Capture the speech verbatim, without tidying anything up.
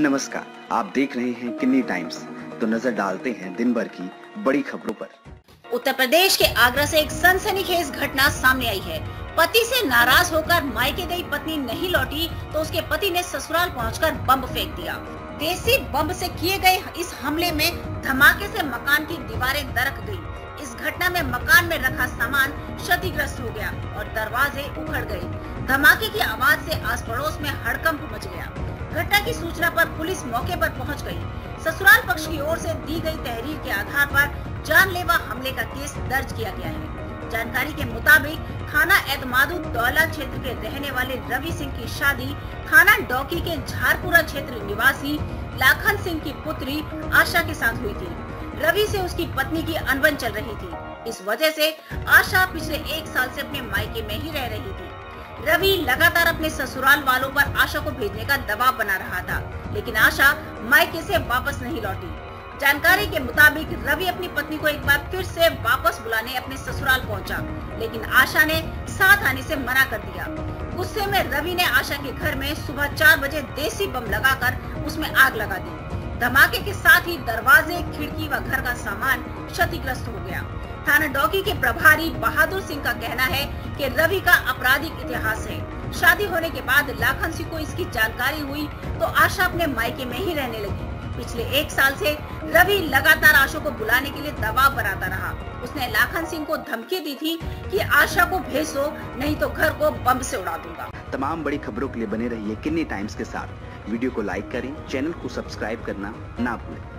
नमस्कार, आप देख रहे हैं किन्नी टाइम्स। तो नजर डालते हैं दिन भर की बड़ी खबरों पर। उत्तर प्रदेश के आगरा से एक सनसनीखेज घटना सामने आई है। पति से नाराज होकर मायके गई पत्नी नहीं लौटी तो उसके पति ने ससुराल पहुंचकर बम फेंक दिया। देसी बम से किए गए इस हमले में धमाके से मकान की दीवारें दरक गयी। इस घटना में मकान में रखा सामान क्षतिग्रस्त हो गया और दरवाजे उखड़ गए। धमाके की आवाज से आस पड़ोस में हड़कंप मच गया। घटना की सूचना पर पुलिस मौके पर पहुंच गई। ससुराल पक्ष की ओर से दी गई तहरीर के आधार पर जानलेवा हमले का केस दर्ज किया गया है। जानकारी के मुताबिक थाना एत्मादुद्वौला क्षेत्र के रहने वाले रवि सिंह की शादी थाना डौकी के झारपुरा क्षेत्र निवासी लाखन सिंह की पुत्री आशा के साथ हुई थी। रवि से उसकी पत्नी की अनबन चल रही थी। इस वजह से आशा पिछले एक साल से अपने मायके में ही रह रही थी। रवि लगातार अपने ससुराल वालों पर आशा को भेजने का दबाव बना रहा था, लेकिन आशा मायके से वापस नहीं लौटी। जानकारी के मुताबिक रवि अपनी पत्नी को एक बार फिर से वापस बुलाने अपने ससुराल पहुंचा, लेकिन आशा ने साथ आने से मना कर दिया। गुस्से में रवि ने आशा के घर में सुबह चार बजे देसी बम लगाकर उसमें आग लगा दी। धमाके के साथ ही दरवाजे, खिड़की व घर का सामान क्षतिग्रस्त हो गया। थाना डौकी के प्रभारी बहादुर सिंह का कहना है कि रवि का आपराधिक इतिहास है। शादी होने के बाद लाखन सिंह को इसकी जानकारी हुई तो आशा अपने मायके में ही रहने लगी। पिछले एक साल से रवि लगातार आशा को बुलाने के लिए दबाव बनाता रहा। उसने लाखन सिंह को धमकी दी थी कि आशा को भेज दो, नहीं तो घर को बम से उड़ा दूंगा। तमाम बड़ी खबरों के लिए बने रहिए किन्नी टाइम्स के साथ। वीडियो को लाइक करें, चैनल को सब्सक्राइब करना ना भूलें।